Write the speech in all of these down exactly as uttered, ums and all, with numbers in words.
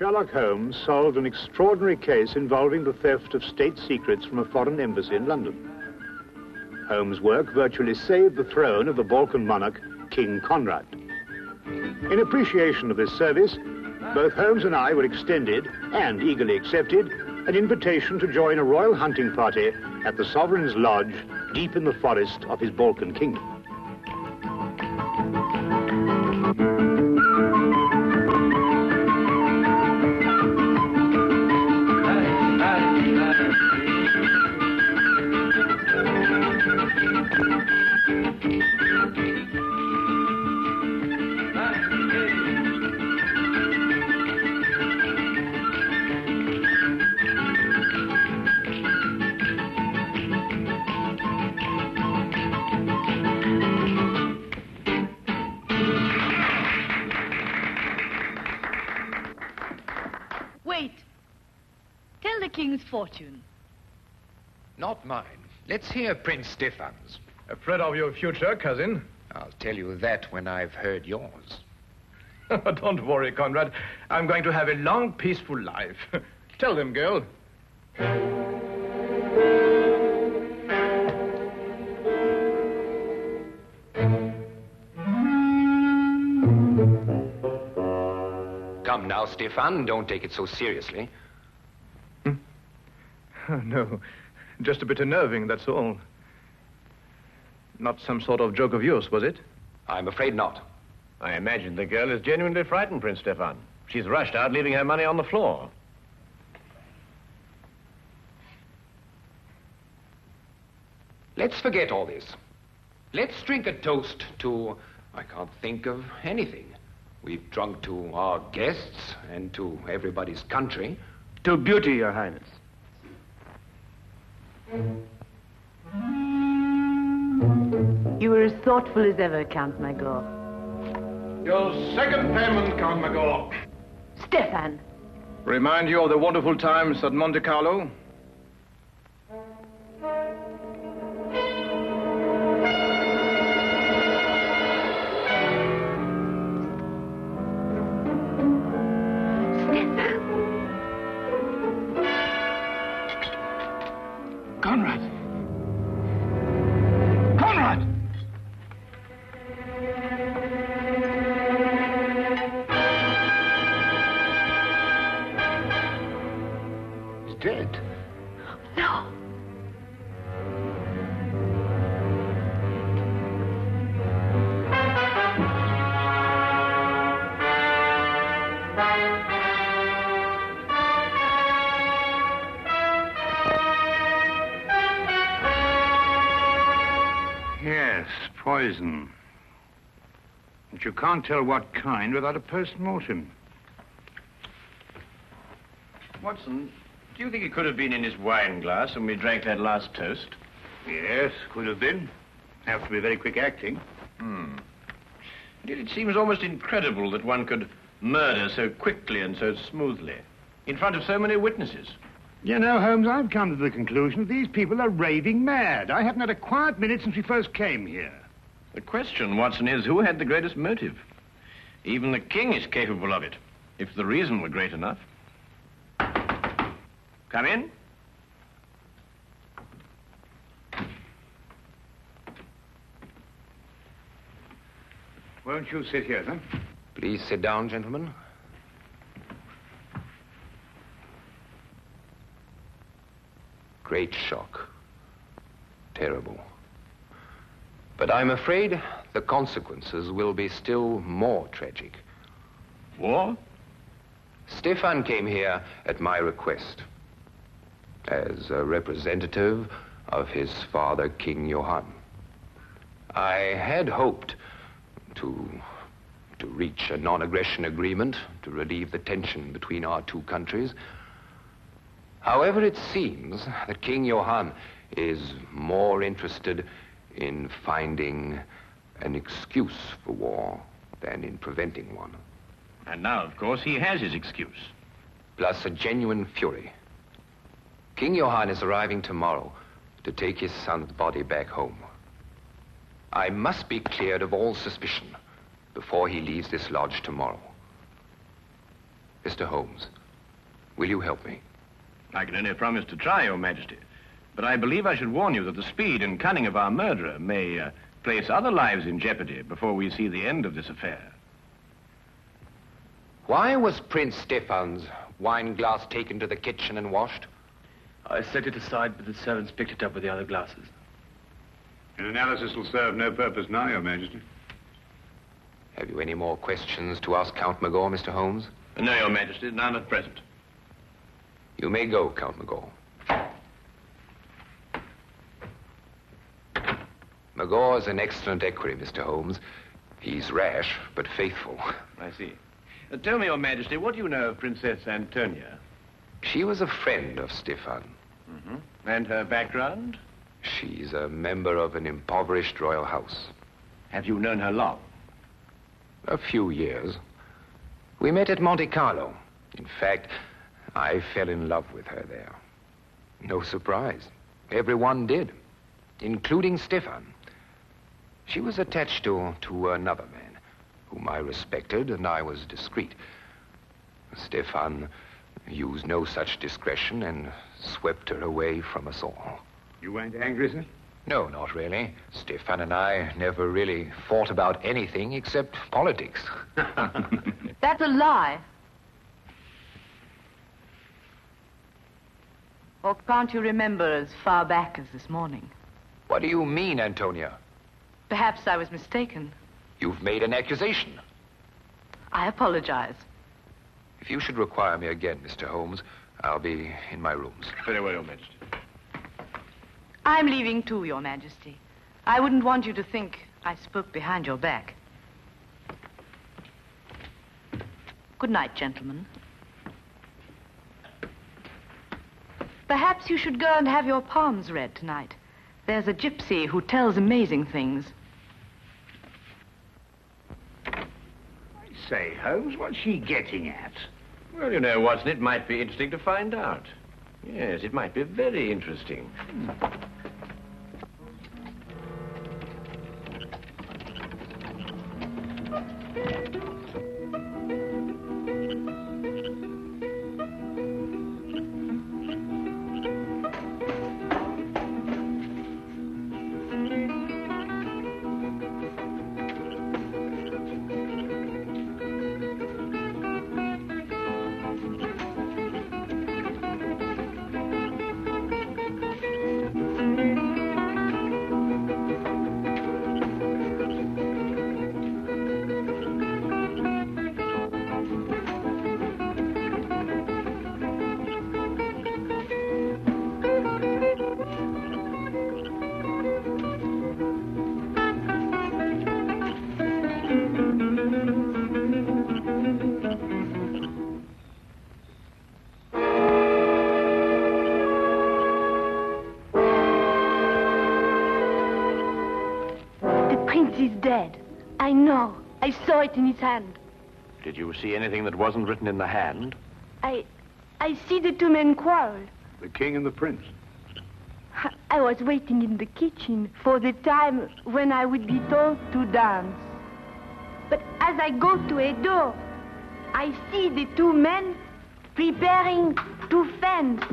Sherlock Holmes solved an extraordinary case involving the theft of state secrets from a foreign embassy in London. Holmes' work virtually saved the throne of the Balkan monarch, King Conrad. In appreciation of this service, both Holmes and I were extended, and eagerly accepted, an invitation to join a royal hunting party at the Sovereign's Lodge, deep in the forest of his Balkan kingdom. Fortune. Not mine. Let's hear Prince Stefan's. Afraid of your future, cousin? I'll tell you that when I've heard yours. Don't worry, Conrad. I'm going to have a long, peaceful life. Tell them, girl. Come now, Stefan. Don't take it so seriously. Oh, no, just a bit unnerving, that's all. Not some sort of joke of yours, was it? I'm afraid not. I imagine the girl is genuinely frightened, Prince Stefan. She's rushed out, leaving her money on the floor. Let's forget all this. Let's drink a toast to... I can't think of anything. We've drunk to our guests and to everybody's country. To beauty, Your Highness. You were as thoughtful as ever, Count Magor. Your second payment, Count Magor. Stefan. Remind you of the wonderful times at Monte Carlo? Poison. But you can't tell what kind without a post-mortem. Watson, do you think it could have been in his wine glass when we drank that last toast? Yes, could have been. Have to be very quick acting. Hmm. Indeed, it seems almost incredible that one could murder so quickly and so smoothly in front of so many witnesses. You know, Holmes, I've come to the conclusion that these people are raving mad. I haven't had a quiet minute since we first came here. The question, Watson, is who had the greatest motive? Even the king is capable of it, if the reason were great enough. Come in. Won't you sit here, then? Please sit down, gentlemen. Great shock. Terrible. But I'm afraid the consequences will be still more tragic. War? Stefan came here at my request as a representative of his father, King Johann. I had hoped to, to reach a non-aggression agreement to relieve the tension between our two countries. However, it seems that King Johann is more interested in finding an excuse for war than in preventing one. And now, of course, he has his excuse. Plus a genuine fury. King Johann is arriving tomorrow to take his son's body back home. I must be cleared of all suspicion before he leaves this lodge tomorrow. Mister Holmes, will you help me? I can only promise to try, Your Majesty. But I believe I should warn you that the speed and cunning of our murderer may uh, place other lives in jeopardy before we see the end of this affair. Why was Prince Stefan's wine glass taken to the kitchen and washed? I set it aside, but the servants picked it up with the other glasses. An analysis will serve no purpose now, Your Majesty. Have you any more questions to ask Count Magor, Mister Holmes? No, Your Majesty, none at present. You may go, Count Magor. Magor is an excellent equerry, Mister Holmes. He's rash, but faithful. I see. Uh, tell me, Your Majesty, what do you know of Princess Antonia? She was a friend of Stefan. Mm-hmm. And her background? She's a member of an impoverished royal house. Have you known her long? A few years. We met at Monte Carlo. In fact, I fell in love with her there. No surprise. Everyone did, including Stefan. She was attached to, to another man, whom I respected, and I was discreet. Stefan used no such discretion and swept her away from us all. You weren't angry, sir? No, not really. Stefan and I never really fought about anything except politics. That's a lie. Or can't you remember as far back as this morning? What do you mean, Antonia? Perhaps I was mistaken. You've made an accusation. I apologize. If you should require me again, Mister Holmes, I'll be in my rooms. Very well, Your Majesty. I'm leaving too, Your Majesty. I wouldn't want you to think I spoke behind your back. Good night, gentlemen. Perhaps you should go and have your palms read tonight. There's a gypsy who tells amazing things. I say, Holmes, what's she getting at? Well, you know, Watson, it might be interesting to find out. Yes, it might be very interesting. Mm. I know. I saw it in his hand. Did you see anything that wasn't written in the hand? I... I see the two men quarrel. The king and the prince. I was waiting in the kitchen for the time when I would be told to dance. But as I go to a door, I see the two men preparing to fend.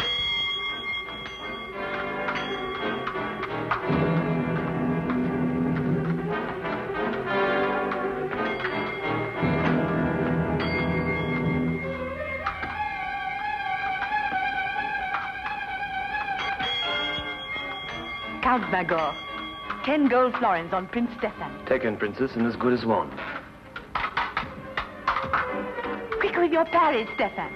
Count Magor, ten gold florins on Prince Stefan. Taken, Princess, and as good as won. Quick with your parries, Stefan.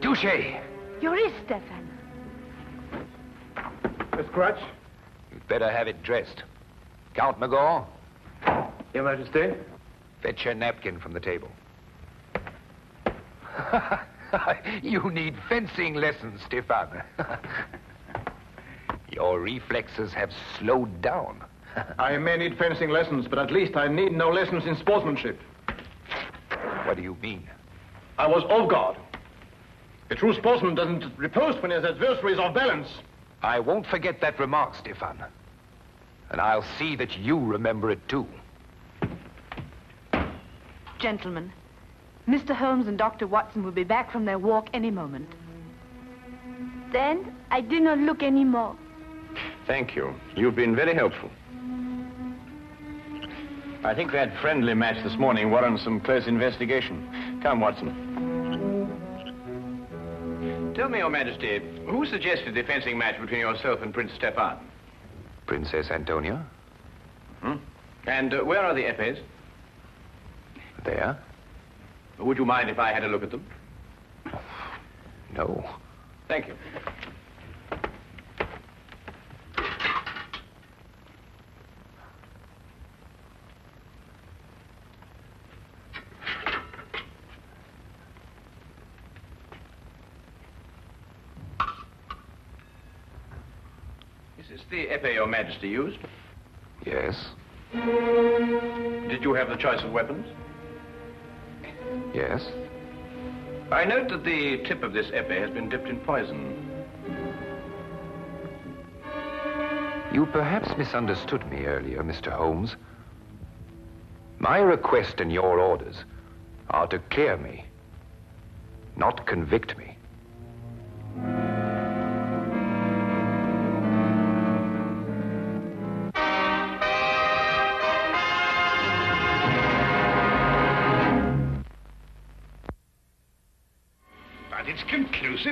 Touché! Your wrist, Stefan. Miss Crutch? You'd better have it dressed. Count Magor? Your Majesty? Fetch a napkin from the table. You need fencing lessons, Stefan. Your reflexes have slowed down. I may need fencing lessons, but at least I need no lessons in sportsmanship. What do you mean? I was off guard. A true sportsman doesn't riposte when his adversary is off balance. I won't forget that remark, Stefan. And I'll see that you remember it too. Gentlemen, Mister Holmes and Doctor Watson will be back from their walk any moment. Then I do not look anymore. Thank you. You've been very helpful. I think that friendly match this morning warrants some close investigation. Come, Watson. Tell me, Your Majesty, who suggested the fencing match between yourself and Prince Stefan? Princess Antonia. Hmm? And uh, where are the épées? There. Would you mind if I had a look at them? No. Thank you. The épée Your Majesty used? Yes. Did you have the choice of weapons? Yes. I note that the tip of this épée has been dipped in poison. You perhaps misunderstood me earlier, Mister Holmes. My request and your orders are to clear me, not convict me.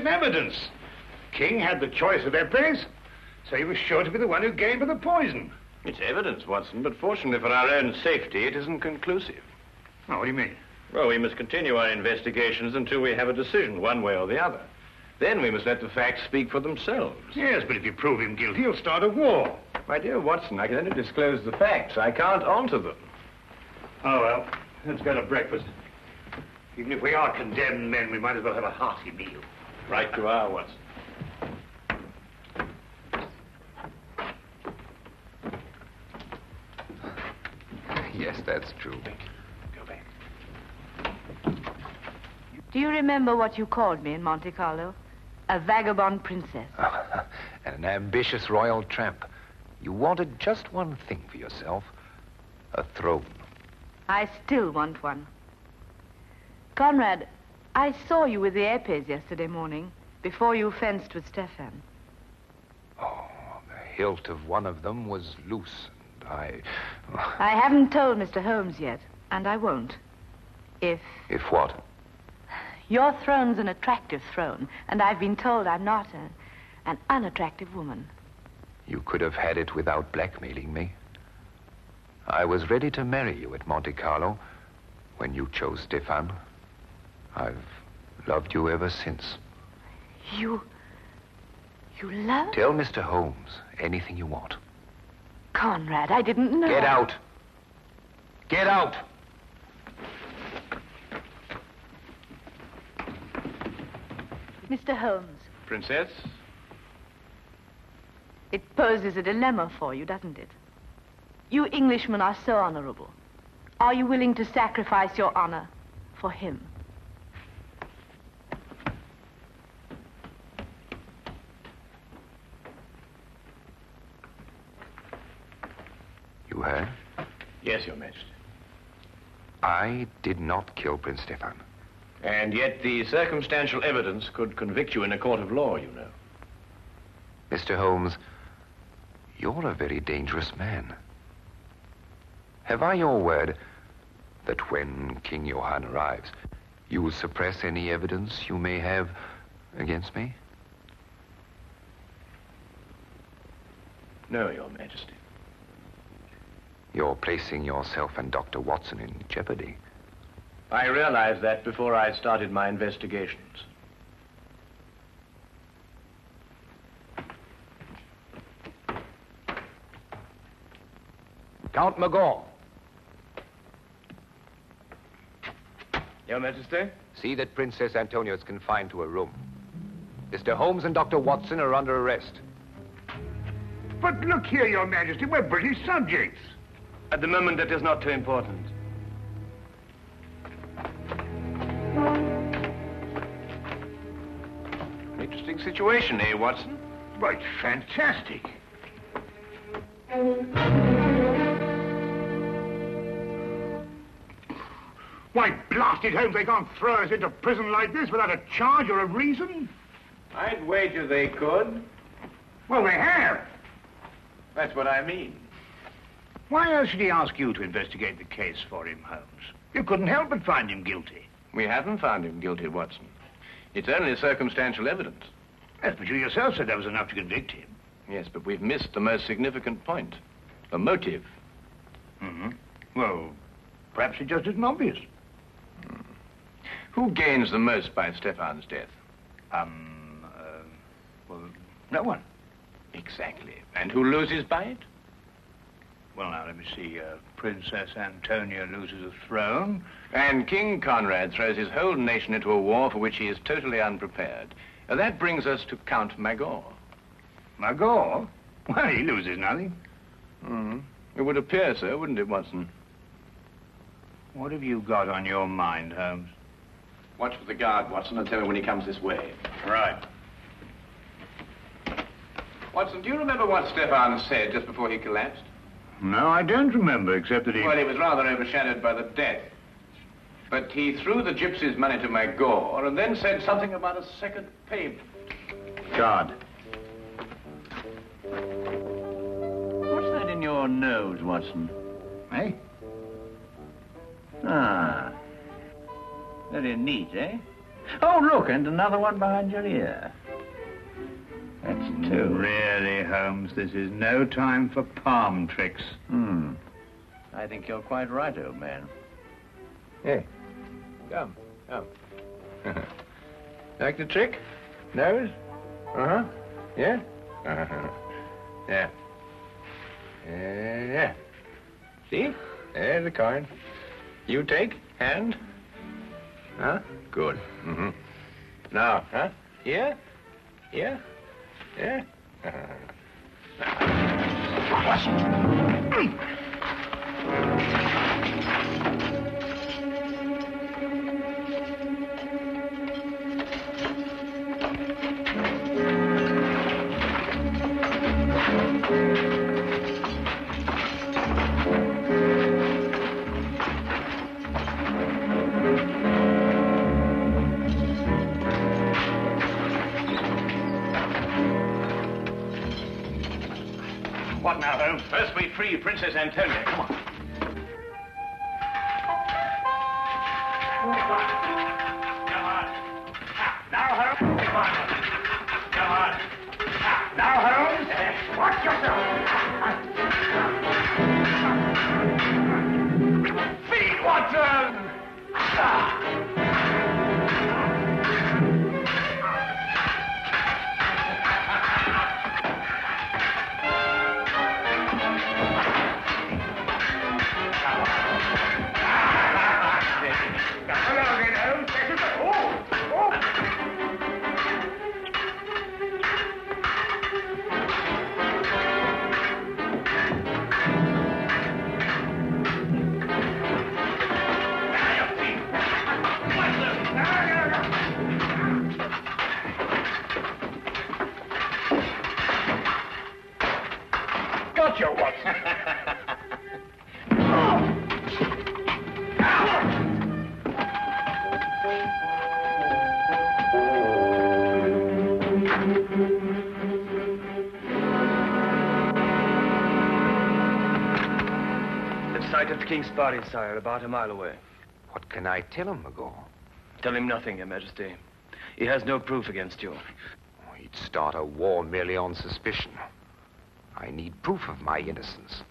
Evidence. King had the choice of épées, so he was sure to be the one who gave her the poison. It's evidence, Watson, but fortunately for our own safety, it isn't conclusive. Oh, what do you mean? Well, we must continue our investigations until we have a decision, one way or the other. Then we must let the facts speak for themselves. Yes, but if you prove him guilty, he'll start a war. My dear Watson, I can only disclose the facts. I can't alter them. Oh, well, let's go to breakfast. Even if we are condemned men, we might as well have a hearty meal. Right to our Watson. Yes, that's true. Go back. Do you remember what you called me in Monte Carlo? A vagabond princess. Oh, and an ambitious royal tramp. You wanted just one thing for yourself. A throne. I still want one. Conrad, I saw you with the épées yesterday morning, before you fenced with Stefan. Oh, the hilt of one of them was loose, and I... I haven't told Mister Holmes yet, and I won't. If... If what? Your throne's an attractive throne, and I've been told I'm not a, an unattractive woman. You could have had it without blackmailing me. I was ready to marry you at Monte Carlo when you chose Stefan. I've loved you ever since. You... you love? Tell Mister Holmes anything you want. Conrad, I didn't know... Get out! Get out! Mister Holmes. Princess? It poses a dilemma for you, doesn't it? You Englishmen are so honorable. Are you willing to sacrifice your honor for him? Yes, Your Majesty. I did not kill Prince Stefan. And yet the circumstantial evidence could convict you in a court of law, you know. Mister Holmes, you're a very dangerous man. Have I your word that when King Johann arrives, you will suppress any evidence you may have against me? No, Your Majesty. You're placing yourself and Doctor Watson in jeopardy. I realized that before I started my investigations. Count Magor. Your Majesty? See that Princess Antonia is confined to a room. Mister Holmes and Doctor Watson are under arrest. But look here, Your Majesty, we're British subjects. At the moment, that is not too important. An interesting situation, eh, Watson? Well, it's fantastic. Why, blasted Holmes, they can't throw us into prison like this without a charge or a reason. I'd wager they could. Well, they have. That's what I mean. Why else should he ask you to investigate the case for him, Holmes? You couldn't help but find him guilty. We haven't found him guilty, Watson. It's only circumstantial evidence. Yes, but you yourself said that was enough to convict him. Yes, but we've missed the most significant point. The motive. Mm-hmm. Well, perhaps it just isn't obvious. Mm. Who gains the most by Stefan's death? Um, uh, well, no one. Exactly. And who loses by it? Well, now, let me see. Uh, Princess Antonia loses a throne. And King Conrad throws his whole nation into a war for which he is totally unprepared. Uh, that brings us to Count Magor. Magor? Well, he loses nothing. Mm-hmm. It would appear so, wouldn't it, Watson? What have you got on your mind, Holmes? Watch for the guard, Watson, and tell him when he comes this way. Right. Watson, do you remember what Stefan said just before he collapsed? No, I don't remember, except that he... Well, he was rather overshadowed by the death. But he threw the gypsies' money to Magor and then said something about a second payment. Guard. What's that in your nose, Watson? Eh? Ah. Very neat, eh? Oh, look, and another one behind your ear. That's two. Really, Holmes, this is no time for palm tricks. Hmm. I think you're quite right, old man. Hey, come, come. Like the trick? Nose? Uh-huh. Yeah? Uh-huh. Yeah. Yeah. See? There's the coin. You take, hand. Huh? Good. Mm-hmm. Now, huh? Here? Here? Yeah? What now, Holmes? First we free Princess Antonia. Come on. Come on. Now, Holmes. Come on. Come on. Now, Holmes. Watch yourself. Feed, Watson. Ah. Sight of the king's body, sire, about a mile away. What can I tell him, Magor? Tell him nothing, Your Majesty. He has no proof against you. Oh, he'd start a war merely on suspicion. I need proof of my innocence.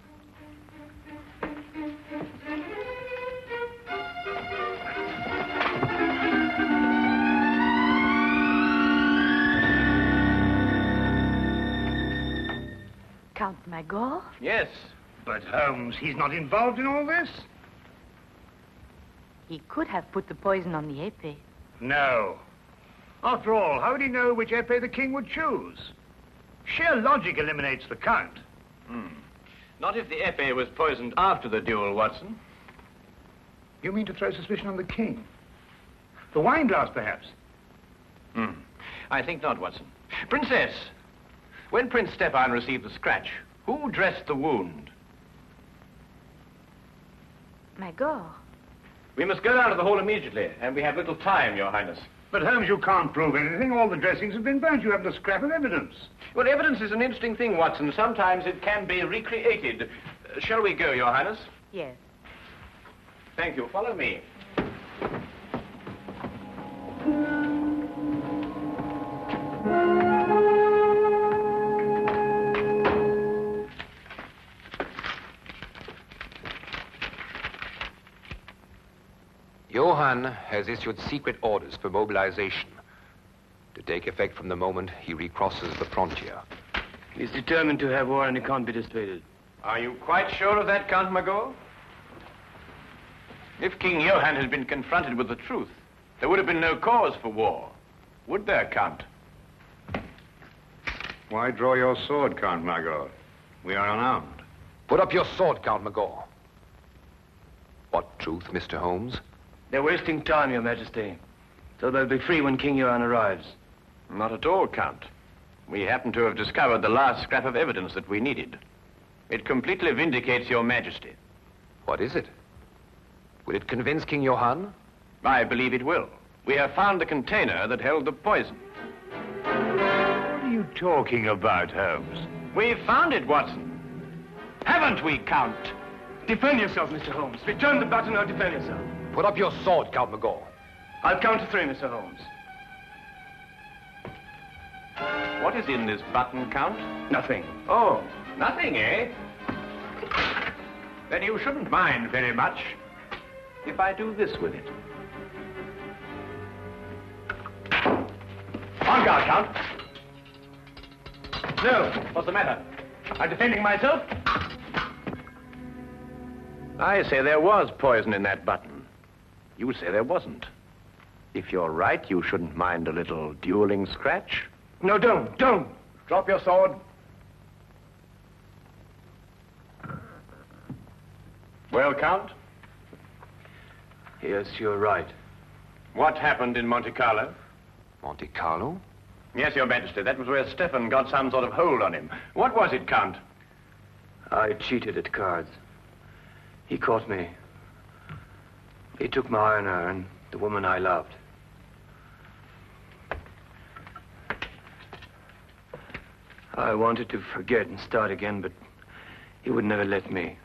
Count Magor? Yes. But, Holmes, he's not involved in all this. He could have put the poison on the épée. No. After all, how would he know which épée the king would choose? Sheer logic eliminates the count. Hmm. Not if the épée was poisoned after the duel, Watson. You mean to throw suspicion on the king? The wine glass, perhaps? Hmm. I think not, Watson. Princess! When Prince Stefan received the scratch, Who dressed the wound? Magor. We must get out of the hole immediately, and we have little time, Your Highness. But, Holmes, you can't prove anything. All the dressings have been burnt. You haven't a scrap of evidence. Well, evidence is an interesting thing, Watson. Sometimes it can be recreated. Uh, shall we go, Your Highness? Yes. Thank you. Follow me. Johann has issued secret orders for mobilization to take effect from the moment he recrosses the frontier. He's determined to have war and it can't be dissuaded. Are you quite sure of that, Count Magor? If King Johann had been confronted with the truth, there would have been no cause for war, would there, Count? Why draw your sword, Count Magor? We are unarmed. Put up your sword, Count Magor. What truth, Mister Holmes? They're wasting time, Your Majesty. So they'll be free when King Johann arrives. Not at all, Count. We happen to have discovered the last scrap of evidence that we needed. It completely vindicates Your Majesty. What is it? Will it convince King Johann? I believe it will. We have found the container that held the poison. What are you talking about, Holmes? We've found it, Watson. Haven't we, Count? Defend yourself, Mister Holmes. Return the baton or defend yourself. Put up your sword, Count Magor. I'll count to three, Mister Holmes. What is in this button, Count? Nothing. Oh, nothing, eh? Then you shouldn't mind very much if I do this with it. On guard, Count. No, what's the matter? I'm defending myself. I say there was poison in that button. You say there wasn't. If you're right, you shouldn't mind a little dueling scratch. No, don't, don't. Drop your sword. Well, Count? Yes, you're right. What happened in Monte Carlo? Monte Carlo? Yes, Your Majesty. That was where Stefan got some sort of hold on him. What was it, Count? I cheated at cards. He caught me. He took my honor and the woman I loved. I wanted to forget and start again, but he would never let me.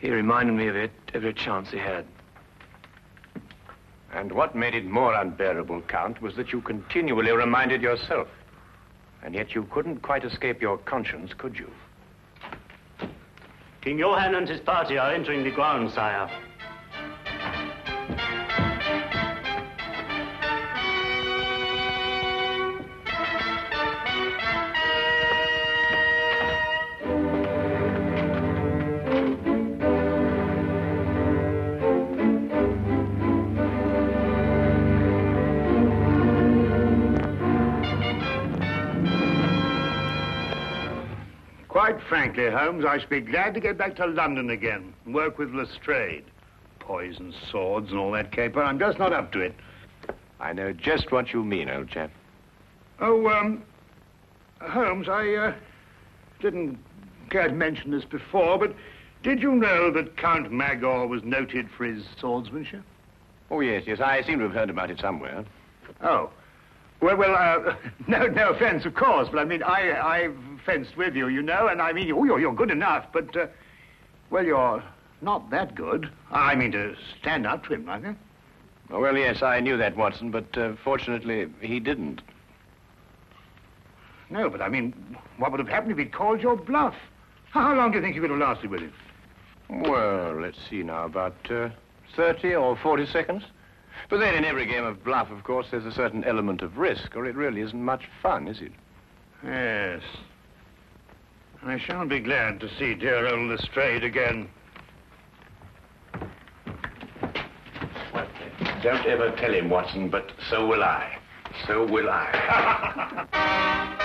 He reminded me of it every chance he had. And what made it more unbearable, Count, was that you continually reminded yourself. And yet you couldn't quite escape your conscience, could you? King Johann and his party are entering the ground, sire. Quite frankly, Holmes, I should be glad to get back to London again and work with Lestrade. Poison swords and all that caper, I'm just not up to it. I know just what you mean, old chap. Oh, um, Holmes, I uh, didn't care to mention this before, but did you know that Count Magor was noted for his swordsmanship? Oh, yes, yes, I seem to have heard about it somewhere. Oh. Well, well, uh, no, no offense, of course, but I mean, I, I've fenced with you, you know, and I mean, oh, you're, you're good enough, but, uh, well, you're not that good. I mean, to stand up to him like that. Oh, well, yes, I knew that, Watson, but uh, fortunately, he didn't. No, but I mean, what would have happened if he'd called your bluff? How long do you think you could have lasted with him? Well, let's see now, about uh, thirty or forty seconds. But then in every game of bluff, of course, there's a certain element of risk, or it really isn't much fun, is it? Yes. I shall be glad to see dear old Lestrade again. Well, don't ever tell him, Watson, but so will I. So will I.